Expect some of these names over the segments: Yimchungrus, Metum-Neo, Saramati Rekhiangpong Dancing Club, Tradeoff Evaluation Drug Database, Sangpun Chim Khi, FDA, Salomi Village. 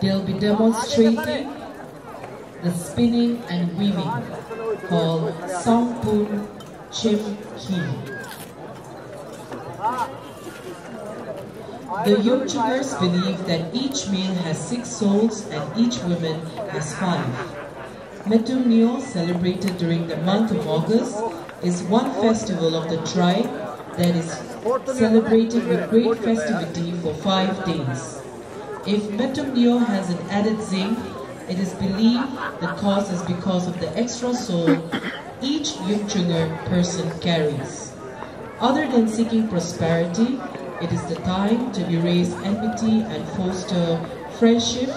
They'll be demonstrating the spinning and weaving called Sangpun Chim Khi. The Yimchungrus believe that each male has 6 souls and each woman has 5. Metum-Neo, celebrated during the month of August, is one festival of the tribe that is celebrated with great festivity for 5 days. If Metum-Neo has an added zinc, it is believed the cause is because of the extra soul each Yimchungrus person carries. Other than seeking prosperity, it is the time to erase enmity and foster friendship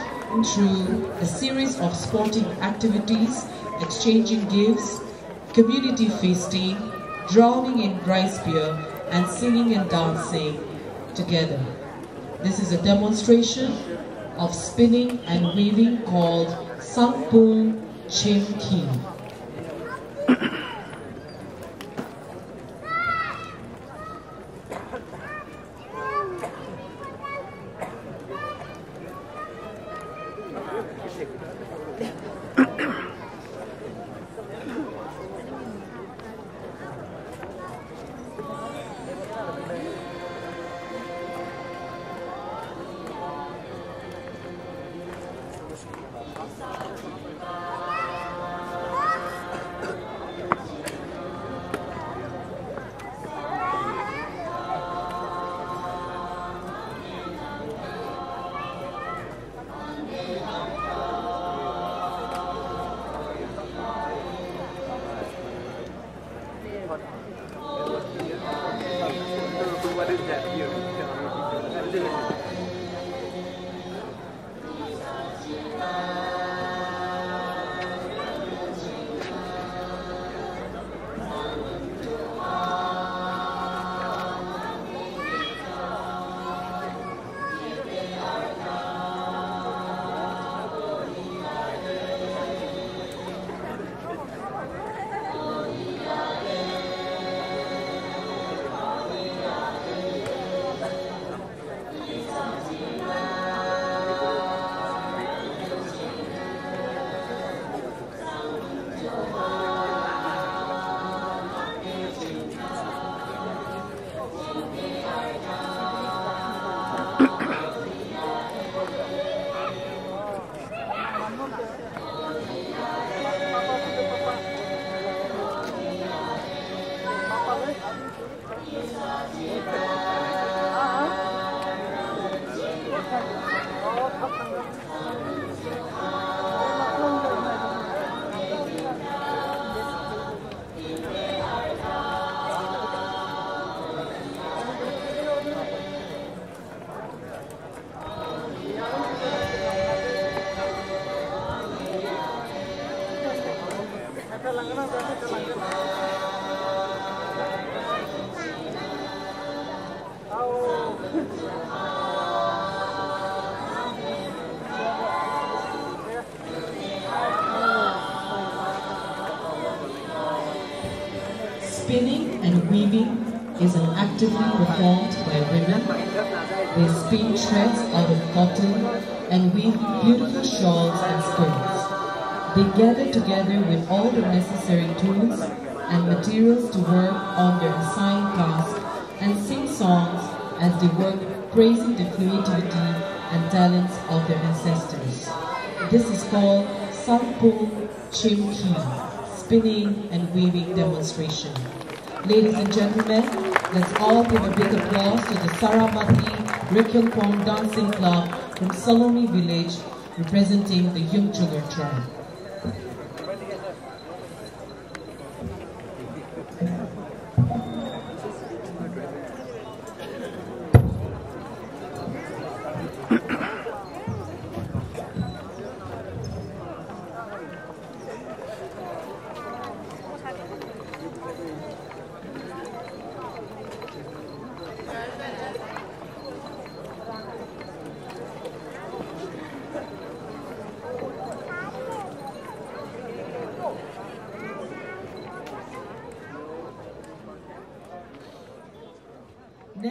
through a series of sporting activities, exchanging gifts, community feasting, drowning in rice beer, and singing and dancing together. This is a demonstration of spinning and weaving called Sangpun Chim Khi. Spinning and weaving is an activity performed by women. They spin threads out of cotton and weave beautiful shawls and skirts. They gather together with all the necessary tools and materials to work on their assigned task and sing songs as they work, praising the creativity and talents of their ancestors. This is called Sangpun Chim Khi, spinning and weaving demonstration. Ladies and gentlemen, let's all give a big applause to the Saramati Rekhiangpong Dancing Club from Salomi Village, representing the Yimchungrus tribe.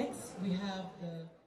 next we have the